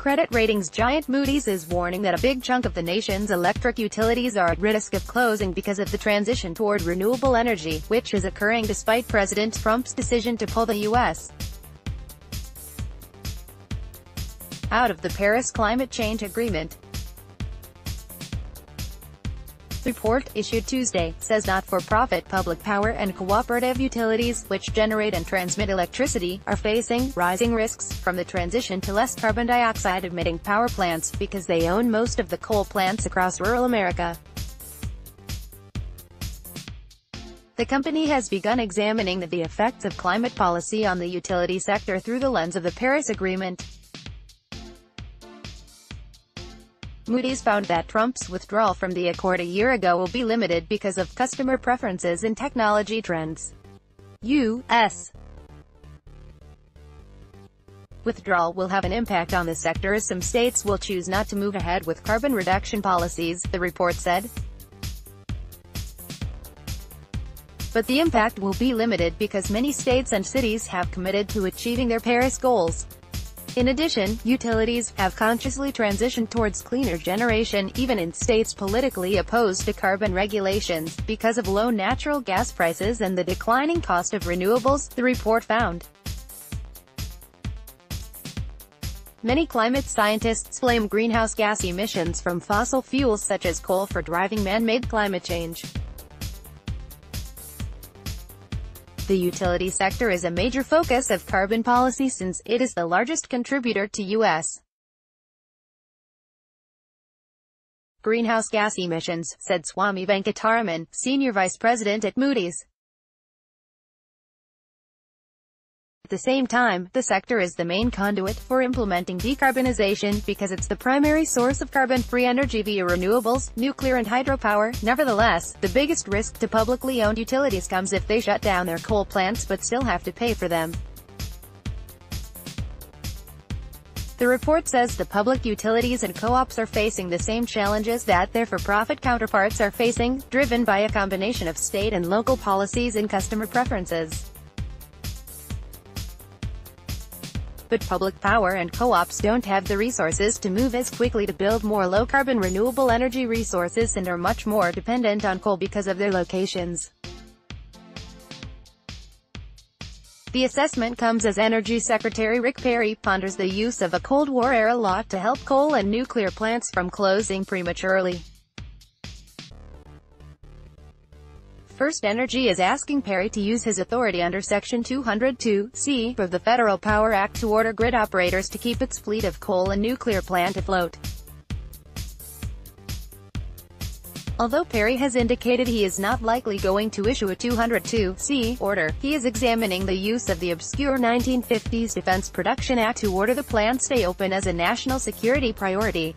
Credit ratings giant Moody's is warning that a big chunk of the nation's electric utilities are at risk of closing because of the transition toward renewable energy, which is occurring despite President Trump's decision to pull the U.S. out of the Paris Climate Change Agreement. Report, issued Tuesday, says not-for-profit public power and cooperative utilities, which generate and transmit electricity, are facing rising risks from the transition to less carbon dioxide-emitting power plants, because they own most of the coal plants across rural America. The company has begun examining the effects of climate policy on the utility sector through the lens of the Paris Agreement. Moody's found that Trump's withdrawal from the accord a year ago will be limited because of customer preferences and technology trends. U.S. withdrawal will have an impact on the sector, as some states will choose not to move ahead with carbon reduction policies, the report said. But the impact will be limited because many states and cities have committed to achieving their Paris goals. In addition, utilities have consciously transitioned towards cleaner generation, even in states politically opposed to carbon regulations, because of low natural gas prices and the declining cost of renewables, the report found. Many climate scientists blame greenhouse gas emissions from fossil fuels such as coal for driving man-made climate change. The utility sector is a major focus of carbon policy since it is the largest contributor to U.S. greenhouse gas emissions, said Swami Venkataraman, senior vice president at Moody's. At the same time, the sector is the main conduit for implementing decarbonization, because it's the primary source of carbon-free energy via renewables, nuclear and hydropower. Nevertheless, the biggest risk to publicly owned utilities comes if they shut down their coal plants but still have to pay for them. The report says the public utilities and co-ops are facing the same challenges that their for-profit counterparts are facing, driven by a combination of state and local policies and customer preferences. But public power and co-ops don't have the resources to move as quickly to build more low-carbon renewable energy resources and are much more dependent on coal because of their locations. The assessment comes as Energy Secretary Rick Perry ponders the use of a Cold War-era law to help coal and nuclear plants from closing prematurely. First Energy is asking Perry to use his authority under Section 202-C of the Federal Power Act to order grid operators to keep its fleet of coal and nuclear plants afloat. Although Perry has indicated he is not likely going to issue a 202-C order, he is examining the use of the obscure 1950s Defense Production Act to order the plant stay open as a national security priority.